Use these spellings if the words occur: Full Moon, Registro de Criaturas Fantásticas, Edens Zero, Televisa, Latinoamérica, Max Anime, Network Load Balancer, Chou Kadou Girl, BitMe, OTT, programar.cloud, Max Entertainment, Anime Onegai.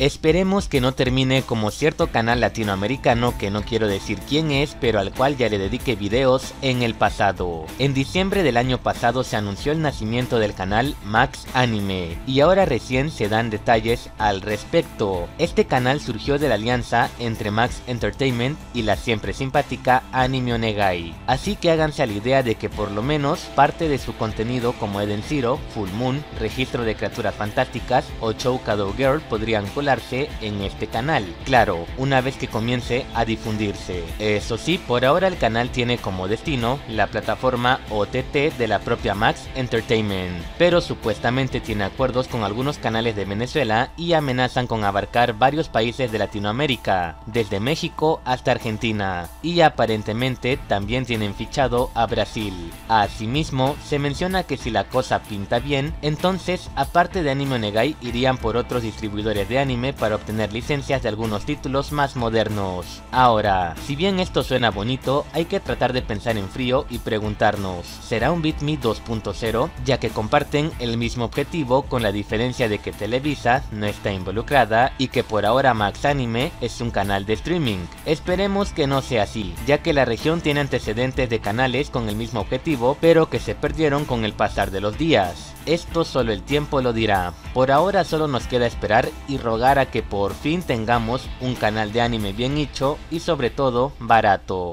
Esperemos que no termine como cierto canal latinoamericano que no quiero decir quién es, pero al cual ya le dediqué videos en el pasado. En diciembre del año pasado se anunció el nacimiento del canal Max Anime, y ahora recién se dan detalles al respecto. Este canal surgió de la alianza entre Max Entertainment y la siempre simpática Anime Onegai, así que háganse a la idea de que por lo menos parte de su contenido como Edens Zero, Full Moon, Registro de Criaturas Fantásticas o Chou Kadou Girl podrían colaborar en este canal, claro, una vez que comience a difundirse. Eso sí, por ahora el canal tiene como destino la plataforma OTT de la propia Max Entertainment, pero supuestamente tiene acuerdos con algunos canales de Venezuela y amenazan con abarcar varios países de Latinoamérica, desde México hasta Argentina, y aparentemente también tienen fichado a Brasil. Asimismo, se menciona que si la cosa pinta bien, entonces aparte de Anime Onegai irían por otros distribuidores de anime para obtener licencias de algunos títulos más modernos. Ahora, si bien esto suena bonito, hay que tratar de pensar en frío y preguntarnos, ¿será un BitMe 2.0? Ya que comparten el mismo objetivo, con la diferencia de que Televisa no está involucrada y que por ahora Max Anime es un canal de streaming. Esperemos que no sea así, ya que la región tiene antecedentes de canales con el mismo objetivo, pero que se perdieron con el pasar de los días. Esto solo el tiempo lo dirá. Por ahora solo nos queda esperar y rogar a que por fin tengamos un canal de anime bien hecho y sobre todo barato.